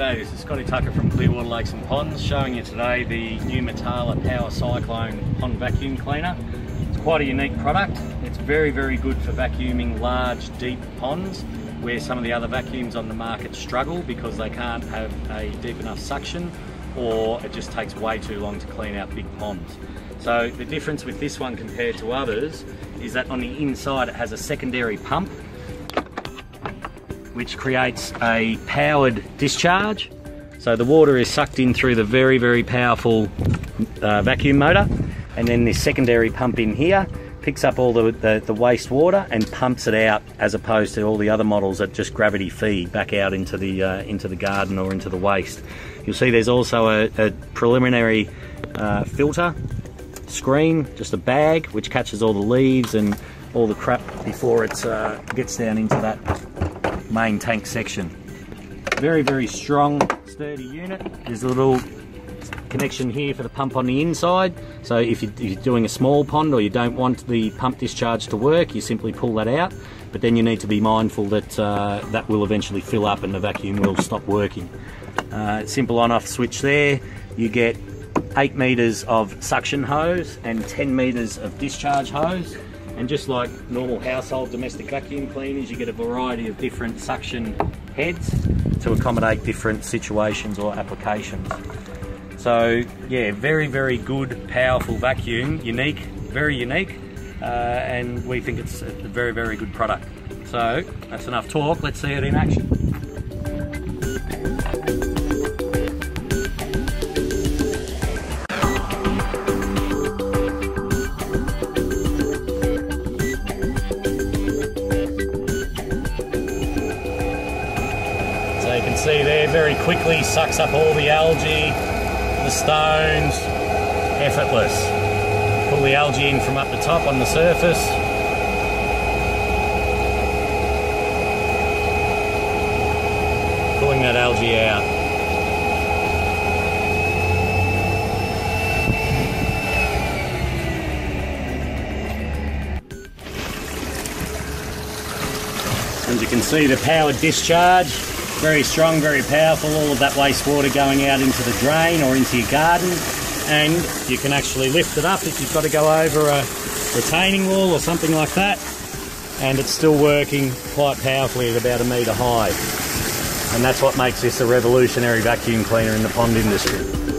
G'day, this is Scotty Tucker from Clearwater Lakes and Ponds, showing you today the new Matala Power Cyclone Pond Vacuum Cleaner. It's quite a unique product. It's very, very good for vacuuming large, deep ponds where some of the other vacuums on the market struggle because they can't have a deep enough suction, or it just takes way too long to clean out big ponds. So the difference with this one compared to others is that on the inside it has a secondary pump which creates a powered discharge. So the water is sucked in through the very, very powerful vacuum motor, and then this secondary pump in here picks up all the waste water and pumps it out, as opposed to all the other models that just gravity feed back out into the garden or into the waste. You'll see there's also a preliminary filter screen, just a bag, which catches all the leaves and all the crap before it gets down into that main tank section. Very, very strong, sturdy unit. There's a little connection here for the pump on the inside, so if you're doing a small pond or you don't want the pump discharge to work, you simply pull that out, but then you need to be mindful that that will eventually fill up and the vacuum will stop working. Simple on-off switch there. You get 8 metres of suction hose and 10 metres of discharge hose. And just like normal household domestic vacuum cleaners, you get a variety of different suction heads to accommodate different situations or applications. So yeah, very, very good, powerful vacuum, unique, very unique, and we think it's a very, very good product. So that's enough talk, let's see it in action. You can see there, very quickly sucks up all the algae, the stones, effortless. Pull the algae in from up the top on the surface. Pulling that algae out. As you can see, the power discharge. Very strong, very powerful, all of that wastewater going out into the drain or into your garden, and you can actually lift it up if you've got to go over a retaining wall or something like that, and it's still working quite powerfully at about 1 metre high. And that's what makes this a revolutionary vacuum cleaner in the pond industry.